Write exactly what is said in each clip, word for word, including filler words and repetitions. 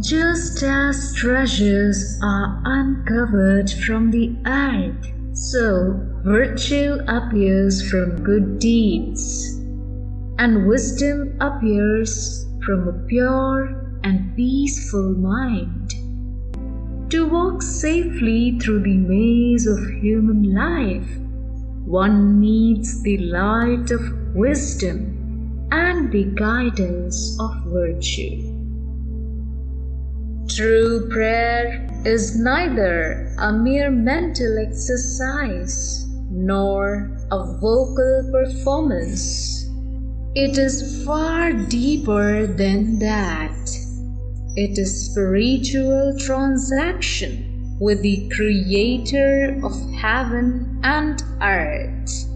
Just as treasures are uncovered from the earth, so virtue appears from good deeds, and wisdom appears from a pure and peaceful mind. To walk safely through the maze of human life, one needs the light of wisdom and the guidance of virtue. True prayer is neither a mere mental exercise nor a vocal performance. It is far deeper than that. It is spiritual transaction with the Creator of heaven and earth.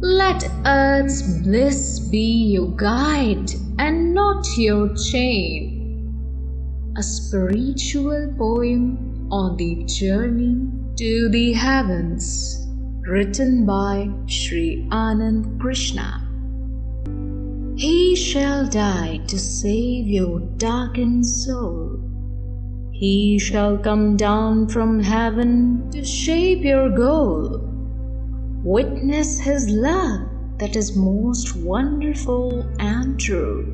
Let earth's bliss be your guide and not your chain. A spiritual poem on the journey to the heavens, written by Shree Anand Krishna. He shall die to save your darkened soul. He shall come down from heaven to shape your goal. Witness his love that is most wonderful and true.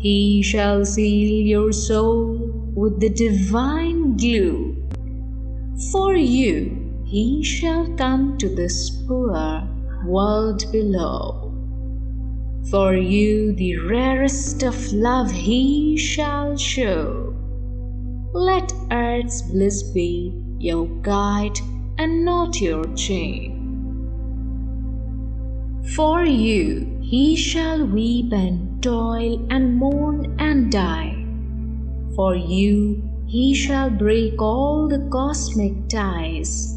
He shall seal your soul with the divine glue. For you, he shall come to this poor world below. For you the rarest of love he shall show. Let earth's bliss be your guide and not your chain. For you he shall weep and toil and mourn and die. For you he shall break all the cosmic ties.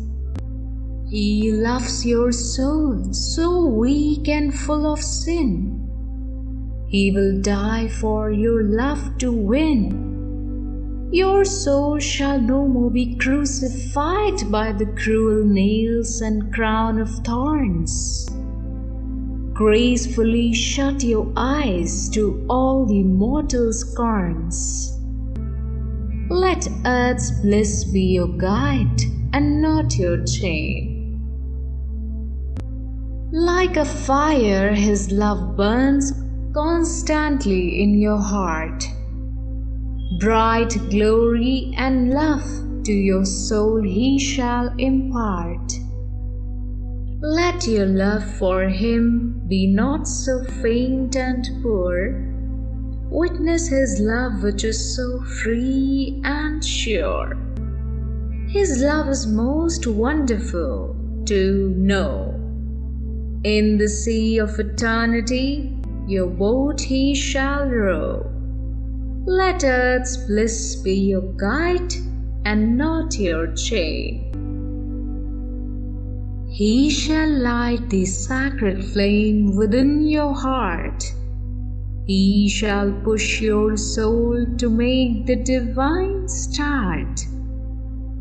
He loves your soul, so weak and full of sin. He will die for your love to win. Your soul shall no more be crucified by the cruel nails and crown of thorns. Gracefully shut your eyes to all the mortal scorns. Let earth's bliss be your guide and not your chain. Like a fire, his love burns constantly in your heart. Bright glory and love to your soul he shall impart. Let your love for him be not so faint and poor. Witness his love which is so free and sure. His love is most wonderful to know. In the sea of eternity, your boat he shall row. Let earth's bliss be your guide and not your chain. He shall light the sacred flame within your heart. He shall push your soul to make the divine start.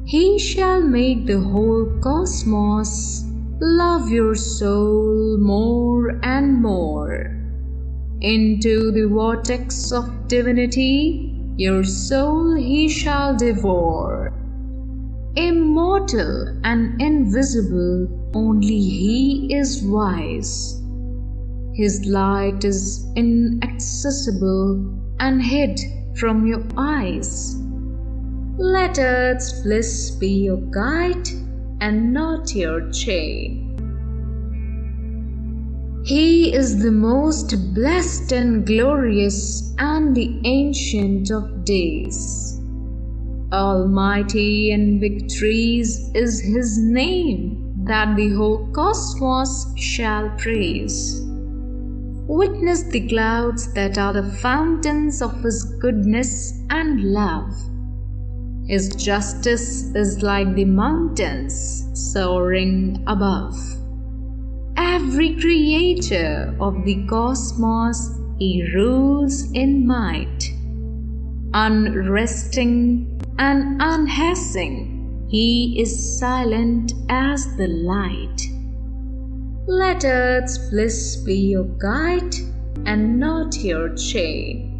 He shall make the whole cosmos love your soul more and more. Into the vortex of divinity, your soul he shall devour. Immortal and invisible, only he is wise. His light is inaccessible and hid from your eyes. Let earth's bliss be your guide and not your chain. He is the most blessed and glorious and the ancient of days. Almighty and victorious is his name that the whole cosmos shall praise. Witness the clouds that are the fountains of his goodness and love. His justice is like the mountains soaring above. Every creator of the cosmos he rules in might. Unresting and unhasing, he is silent as the light. Let earth's bliss be your guide and not your chain,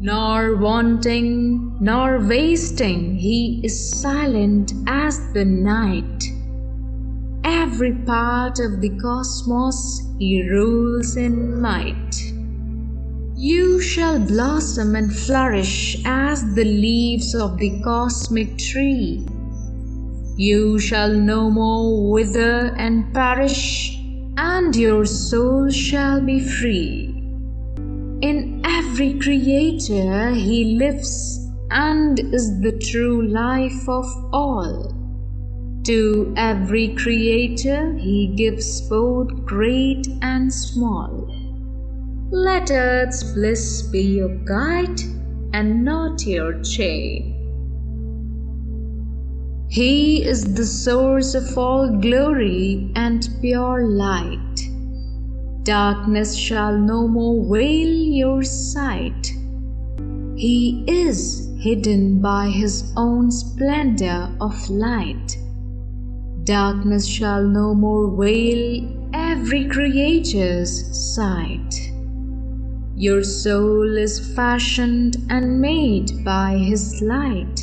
nor wanting, nor wasting, he is silent as the night. Every part of the cosmos he rules in might. You shall blossom and flourish as the leaves of the cosmic tree. You shall no more wither and perish, and your soul shall be free. In every creator he lives and is the true life of all. To every creator he gives both great and small. Let earth's bliss be your guide and not your chain. He is the source of all glory and pure light. Darkness shall no more veil your sight. He is hidden by his own splendor of light. Darkness shall no more veil every creature's sight. Your soul is fashioned and made by his light.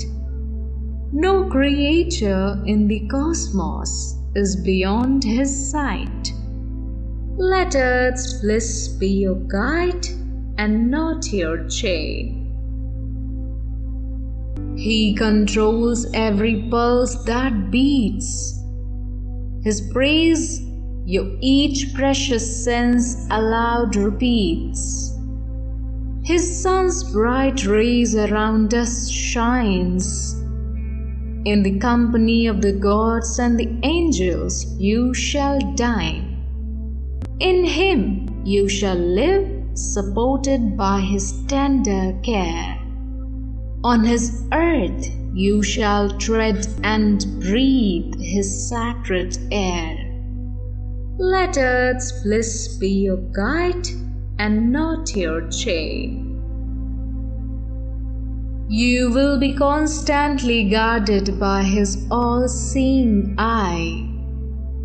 No creature in the cosmos is beyond his sight. Let earth's bliss be your guide and not your chain. He controls every pulse that beats. His praise your each precious sense aloud repeats. His sun's bright rays around us shines. In the company of the gods and the angels you shall dine. In him you shall live, supported by his tender care. On his earth you shall tread and breathe his sacred air. Let earth's bliss be your guide and not your chain. You will be constantly guarded by his all-seeing eye.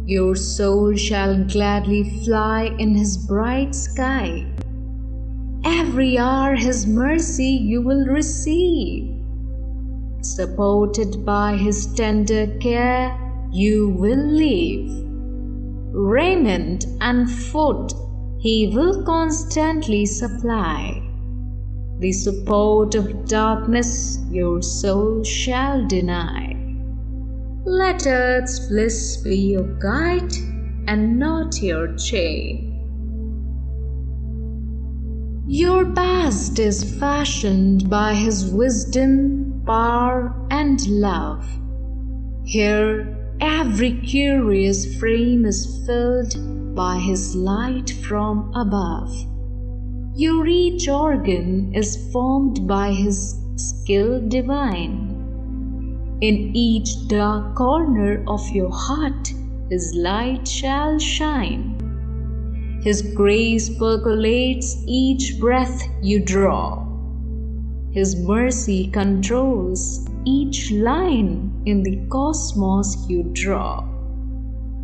Your soul shall gladly fly in his bright sky. Every hour his mercy you will receive. Supported by his tender care, you will live. Raiment and food he will constantly supply. The support of darkness your soul shall deny. Let earth's bliss be your guide and not your chain. Your past is fashioned by his wisdom, power and love. Here every curious frame is filled by his light from above. Your each organ is formed by his skill divine. In each dark corner of your heart, his light shall shine. His grace percolates each breath you draw. His mercy controls each line in the cosmos you draw.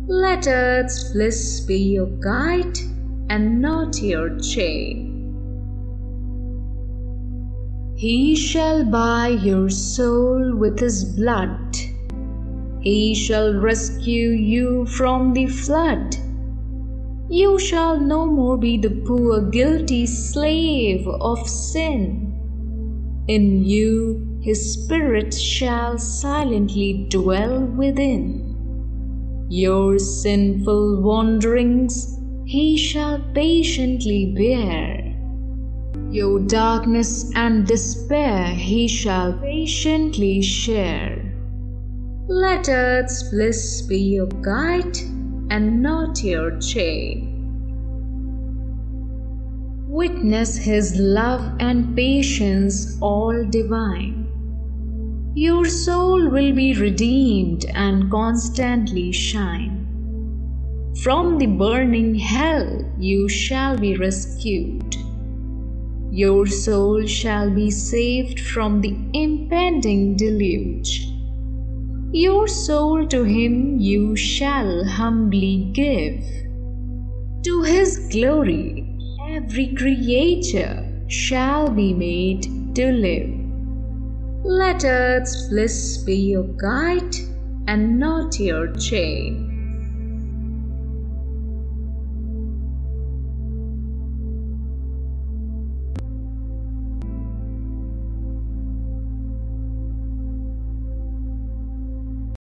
Let earth's bliss be your guide and not your chain. He shall buy your soul with his blood. He shall rescue you from the flood. You shall no more be the poor guilty slave of sin. In you his spirit shall silently dwell within. Your sinful wanderings he shall patiently bear. Your darkness and despair he shall patiently share. Let earth's bliss be your guide and not your chain. Witness his love and patience all divine. Your soul will be redeemed and constantly shine. From the burning hell you shall be rescued. Your soul shall be saved from the impending deluge. Your soul to him you shall humbly give. To his glory, every creature shall be made to live. Let earth's bliss be your guide and not your chain.